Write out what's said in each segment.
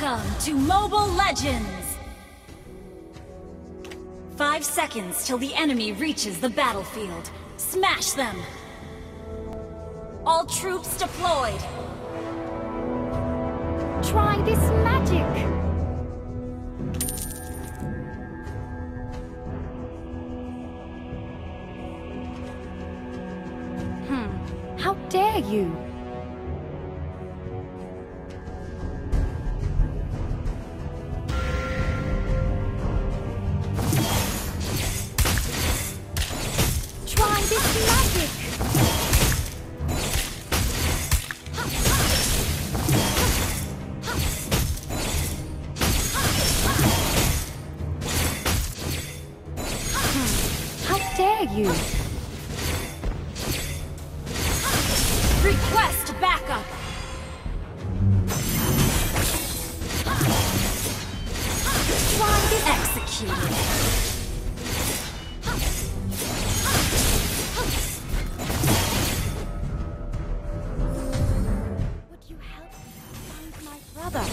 Welcome to Mobile Legends! 5 seconds till the enemy reaches the battlefield. Smash them! All troops deployed! Try this magic! How dare you! Try this magic! How dare you! Request backup! Try to execute it. Would you help me find my brother?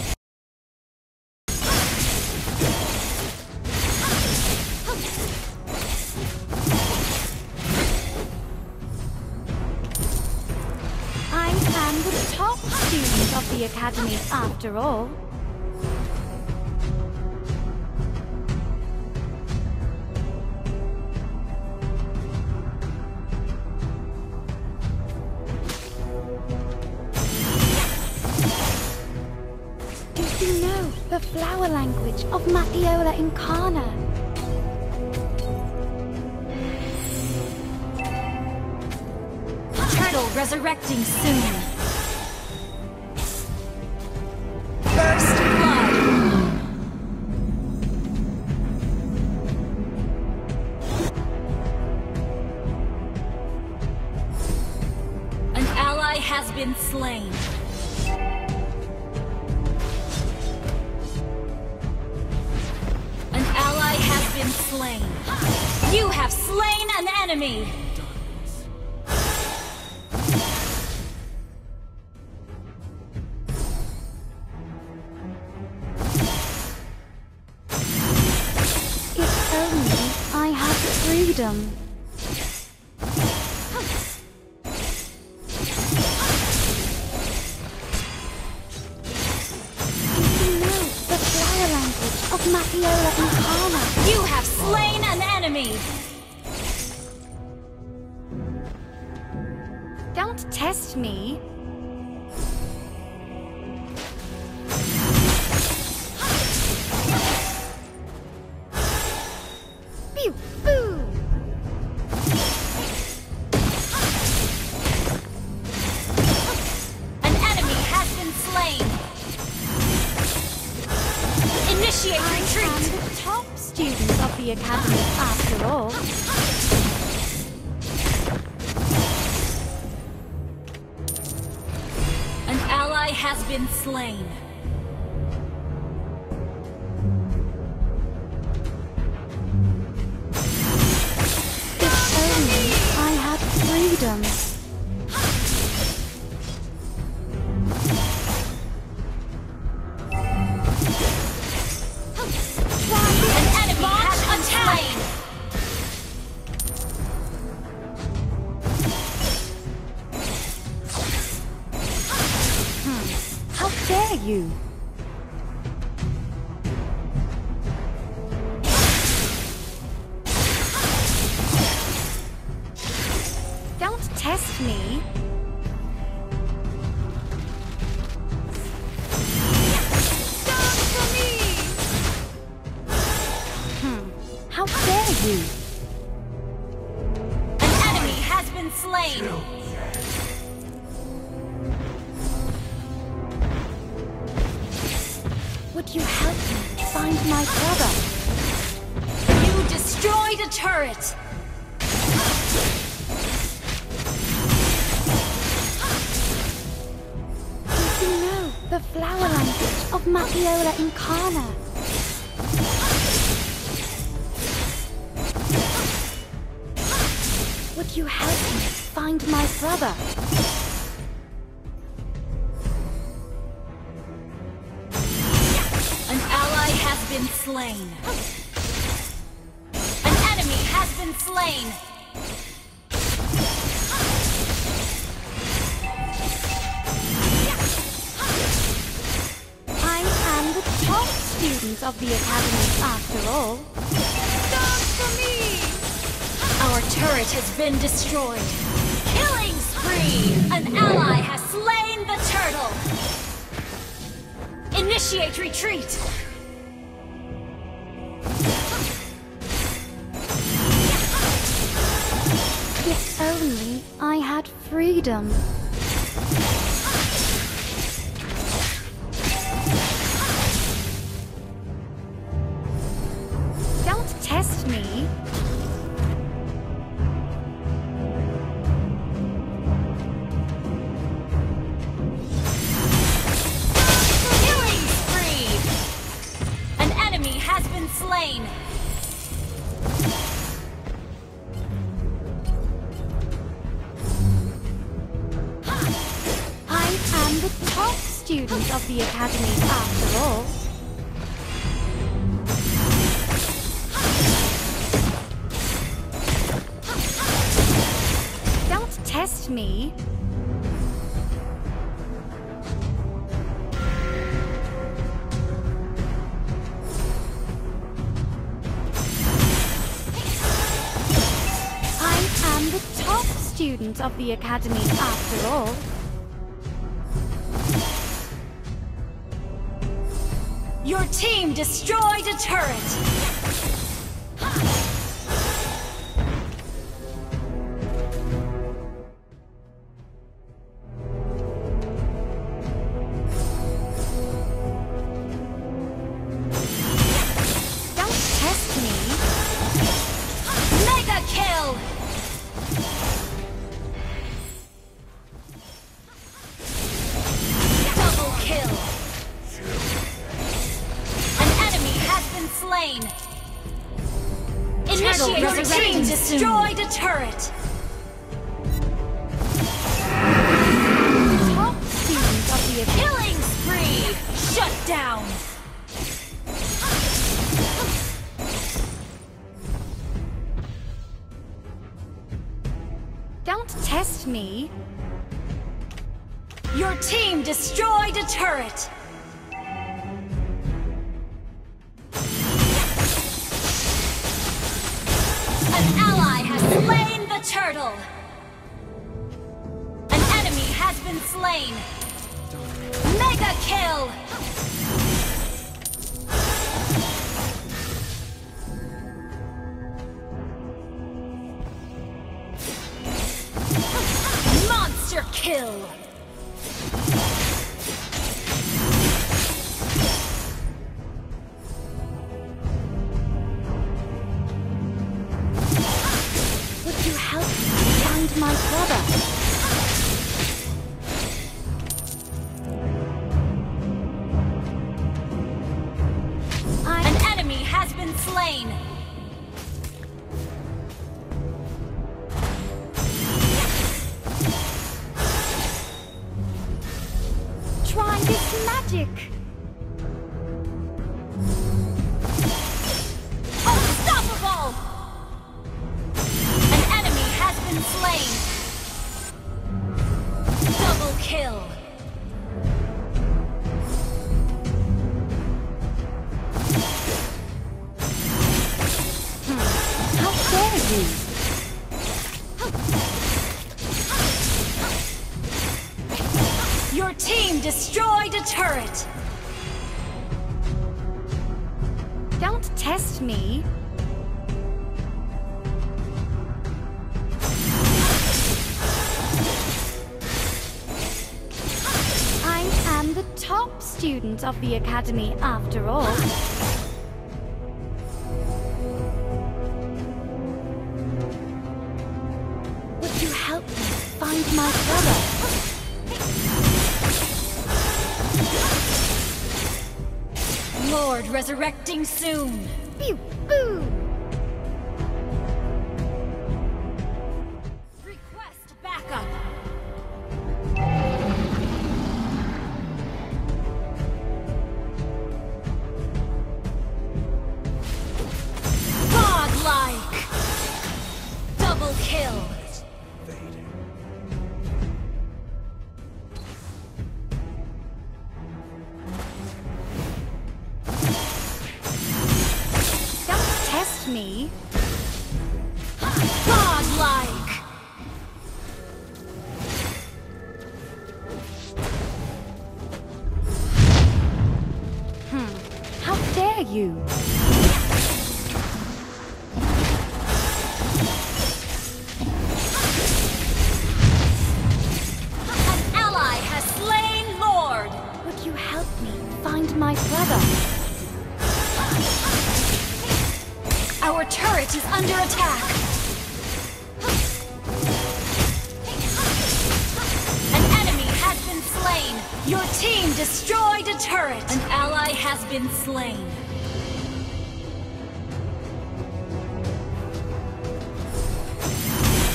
The top student of the academy, after all. Did you know the flower language of Matthiola Incana? Turtle resurrecting soon. Has been slain. An ally has been slain. You have slain an enemy. If only I had freedom. Of Matthiola Incana. You have slain an enemy! Don't test me! Pew! Boo! An enemy has been slain! Initiate retreat! I am the top student of the academy, after all. An ally has been slain. If only I had freedom. Dare you? Don't test me. Down for me. How dare you? An enemy has been slain. Would you help me find my brother? You destroyed a turret! Did you know the flower language of Matthiola Incana? Would you help me find my brother? been slain. An enemy has been slain. I am the top student of the academy after all. Stop for me! Our turret has been destroyed. Killing spree! An ally has slain the turtle! Initiate retreat! If only I had freedom. Don't test me. Slain. I am the top student of the academy after all. Don't test me. Students of the academy after all. Your team destroyed a turret. Don't test me. Mega kill. Initiate your team destroyed a turret! Top student of the killing spree! Shut down! Don't test me! Your team destroyed a turret! Turtle! An enemy has been slain! Mega kill! Monster kill! My brother. An enemy has been slain. Try this magic. Kill. How dare you? Your team destroyed a turret. Don't test me. Top student of the academy after all. Would you help me find my brother? Lord resurrecting soon. Pew, boo. Request backup. me. Godlike! How dare you? My brother. Our turret is under attack. An enemy has been slain. Your team destroyed a turret. An ally has been slain.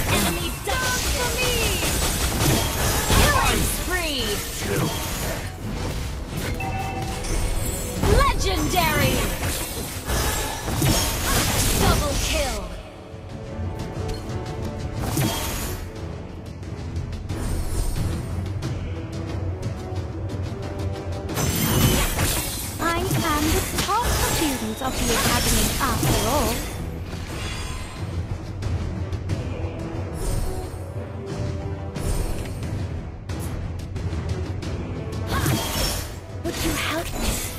Enemy down for me. Killing spree. Legendary! Double kill! I am the top student of the academy after all.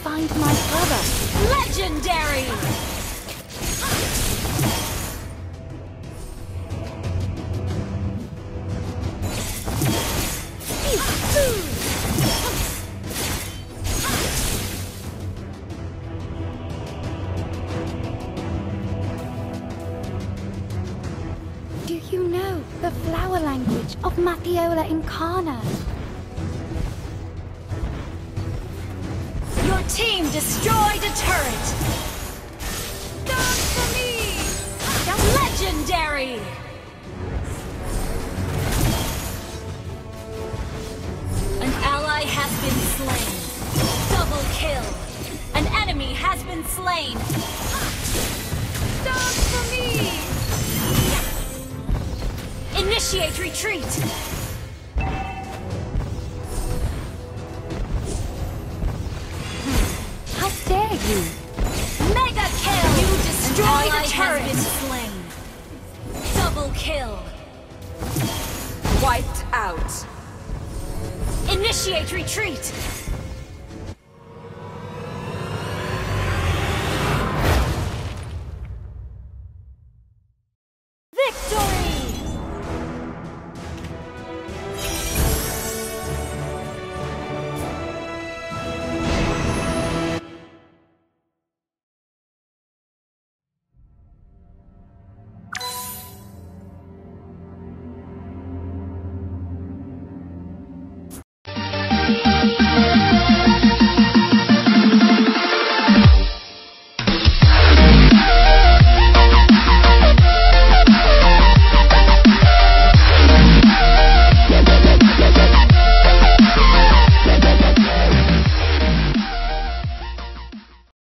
Find my brother. Legendary! Do you know the flower language of Matthiola Incana? Team destroyed a turret! Done for me! Legendary! An ally has been slain. Double kill! An enemy has been slain! Done for me! Initiate retreat! Mega kill! You destroyed a turret! Has been slain. Double kill! Wiped out! Initiate retreat!